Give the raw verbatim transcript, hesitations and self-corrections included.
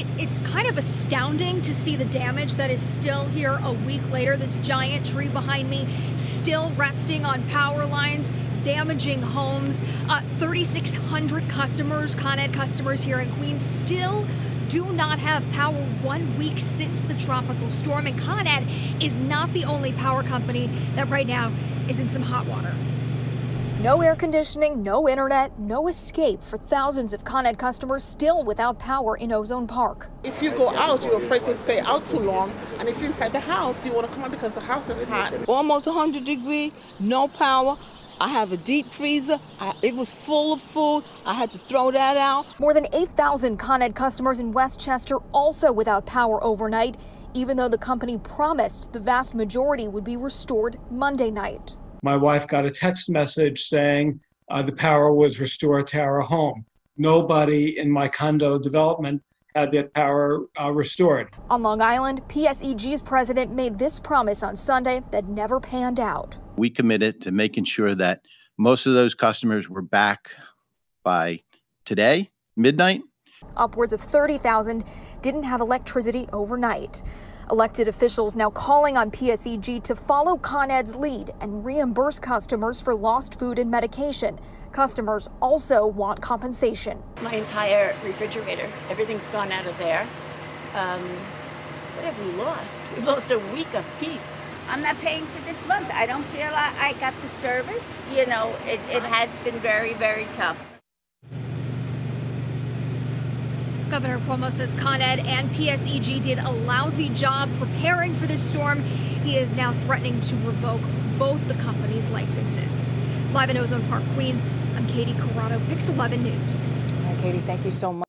It, it's kind of astounding to see the damage that is still here a week later. This giant tree behind me still resting on power lines, damaging homes. Uh, thirty-six hundred customers, Con Ed customers here in Queens, still do not have power one week since the tropical storm. And Con Ed is not the only power company that right now is in some hot water. No air conditioning, no internet, no escape for thousands of Con Ed customers still without power in Ozone Park. If you go out, you're afraid to stay out too long. And if you're inside the house, you want to come out because the house is hot. Almost one hundred degrees, no power. I have a deep freezer. I, it was full of food. I had to throw that out. More than eight thousand Con Ed customers in Westchester also without power overnight, even though the company promised the vast majority would be restored Monday night. My wife got a text message saying uh, the power was restored to our home. Nobody in my condo development had that power uh, restored. On Long Island, P S E G's president made this promise on Sunday that never panned out. We committed to making sure that most of those customers were back by today, midnight. Upwards of thirty thousand didn't have electricity overnight. Elected officials now calling on P S E G to follow Con Ed's lead and reimburse customers for lost food and medication. Customers also want compensation. My entire refrigerator, everything's gone out of there. Um, what have we lost? We've lost a week of peace. I'm not paying for this month. I don't feel I, I got the service. You know, it, it has been very, very tough. Governor Cuomo says Con Ed and P S E G did a lousy job preparing for this storm. He is now threatening to revoke both the company's licenses. Live in Ozone Park, Queens, I'm Katie Corrado, PIX eleven News. All right, Katie, thank you so much.